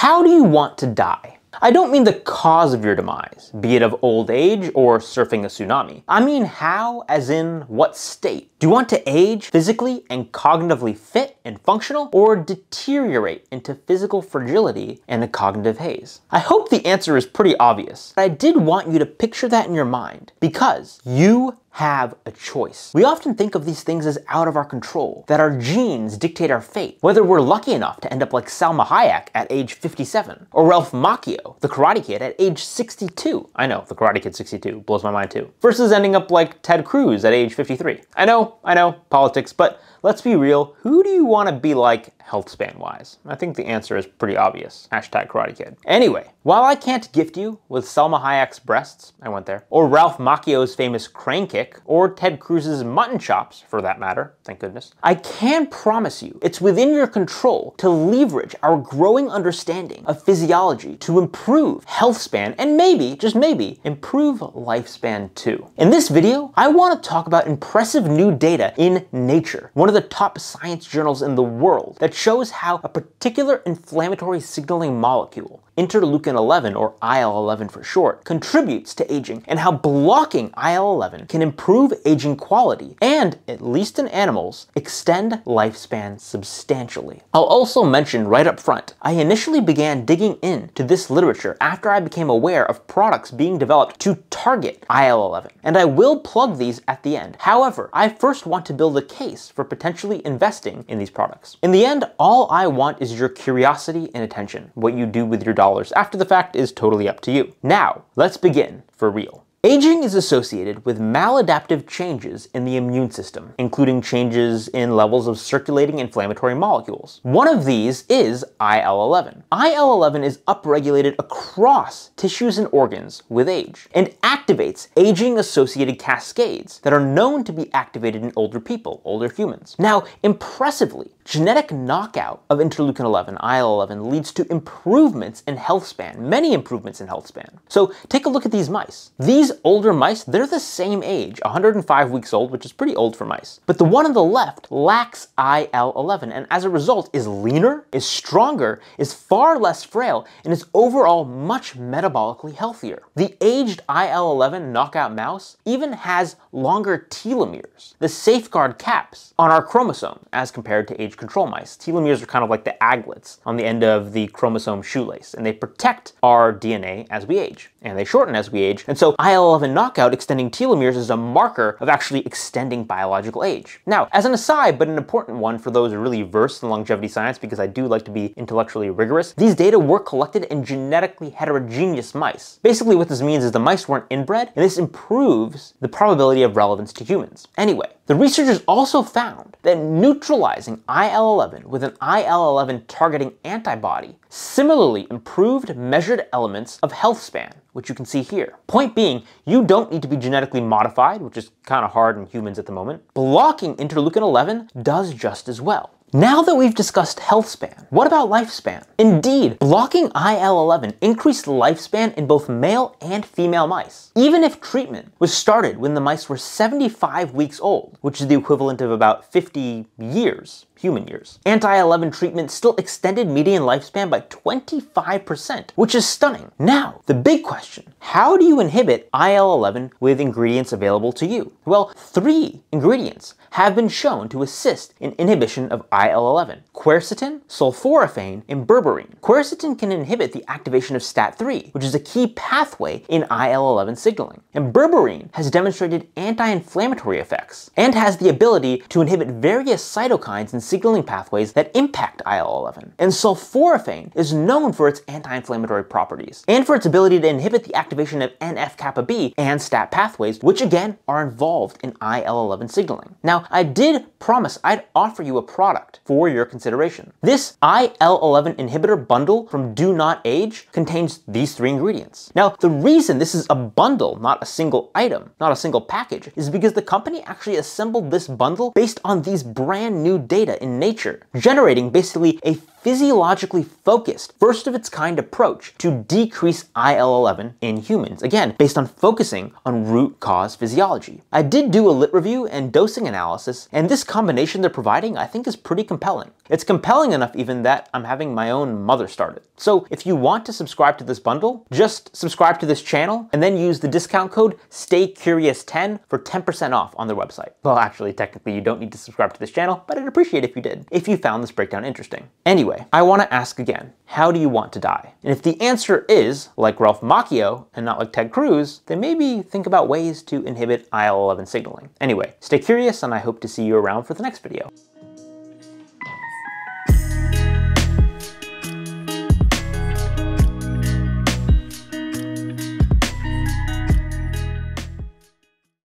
How do you want to die? I don't mean the cause of your demise, be it of old age or surfing a tsunami. I mean how, as in what state. Do you want to age physically and cognitively fit and functional, or deteriorate into physical fragility and a cognitive haze? I hope the answer is pretty obvious, but I did want you to picture that in your mind, because you have a choice. We often think of these things as out of our control, that our genes dictate our fate, whether we're lucky enough to end up like Salma Hayek at age 57, or Ralph Macchio, the Karate Kid, at age 62. I know, the Karate Kid 62 blows my mind too. Versus ending up like Ted Cruz at age 53. I know, politics, but let's be real, who do you want to be like health span wise? I think the answer is pretty obvious. Hashtag Karate Kid. Anyway, while I can't gift you with Salma Hayek's breasts, I went there, or Ralph Macchio's famous crane kick, or Ted Cruz's mutton chops for that matter, thank goodness, I can promise you it's within your control to leverage our growing understanding of physiology to improve health span and maybe, just maybe, improve lifespan too. In this video, I want to talk about impressive new data in Nature, one of the top science journals in the world, that shows how a particular inflammatory signaling molecule, interleukin 11, or IL-11 for short, contributes to aging, and how blocking IL-11 can improve aging quality and, at least in animals, extend lifespan substantially. I'll also mention right up front, I initially began digging into this literature after I became aware of products being developed to target IL-11, and I will plug these at the end. However, I first want to build a case for potentially investing in these products. In the end, all I want is your curiosity and attention. What you do with your dollars after the fact is totally up to you. Now, let's begin for real. Aging is associated with maladaptive changes in the immune system, including changes in levels of circulating inflammatory molecules. One of these is IL-11. IL-11 is upregulated across tissues and organs with age, and activates aging-associated cascades that are known to be activated in older people, older humans. Now, impressively, genetic knockout of interleukin 11, IL-11, leads to improvements in health span, many improvements in health span. So take a look at these mice. These older mice, they're the same age, 105 weeks old, which is pretty old for mice. But the one on the left lacks IL-11, and as a result is leaner, is stronger, is far less frail, and is overall much metabolically healthier. The aged IL-11 knockout mouse even has longer telomeres, the safeguard caps, on our chromosome as compared to age control mice. Telomeres are kind of like the aglets on the end of the chromosome shoelace, and they protect our DNA as we age, and they shorten as we age, and so IL-11 knockout extending telomeres is a marker of actually extending biological age. Now, as an aside, but an important one for those really versed in longevity science, because I do like to be intellectually rigorous, these data were collected in genetically heterogeneous mice. Basically what this means is the mice weren't inbred, and this improves the probability of relevance to humans. Anyway, the researchers also found that neutralizing IL-11 with an IL-11 targeting antibody similarly improved measured elements of health span, which you can see here. Point being, you don't need to be genetically modified, which is kind of hard in humans at the moment. Blocking interleukin 11 does just as well. Now that we've discussed health span, what about lifespan? Indeed, blocking IL-11 increased lifespan in both male and female mice, even if treatment was started when the mice were 75 weeks old, which is the equivalent of about 50 years, human years. Anti-11 treatment still extended median lifespan by 25%, which is stunning. Now, the big question, how do you inhibit IL-11 with ingredients available to you? Well, three ingredients have been shown to assist in inhibition of IL-11: quercetin, sulforaphane, and berberine. Quercetin can inhibit the activation of STAT3, which is a key pathway in IL-11 signaling. And berberine has demonstrated anti-inflammatory effects and has the ability to inhibit various cytokines and signaling pathways that impact IL-11. And sulforaphane is known for its anti-inflammatory properties and for its ability to inhibit the activation of NF-kappa B and STAT pathways, which again are involved in IL-11 signaling. Now, I did promise I'd offer you a product for your consideration. This IL-11 inhibitor bundle from Do Not Age contains these three ingredients. Now, the reason this is a bundle, not a single item, not a single package, is because the company actually assembled this bundle based on these brand new data in Nature, generating basically a physiologically focused, first of its kind approach to decrease IL-11 in humans, again, based on focusing on root cause physiology. I did do a lit review and dosing analysis, and this combination they're providing I think is pretty compelling. It's compelling enough even that I'm having my own mother start it. So if you want to subscribe to this bundle, just subscribe to this channel and then use the discount code STAYCURIOUS10 for 10% off on their website. Well, actually, technically you don't need to subscribe to this channel, but I'd appreciate it if you did, if you found this breakdown interesting. Anyway, I want to ask again, how do you want to die? And if the answer is like Ralph Macchio and not like Ted Cruz, then maybe think about ways to inhibit IL-11 signaling. Anyway, stay curious and I hope to see you around for the next video.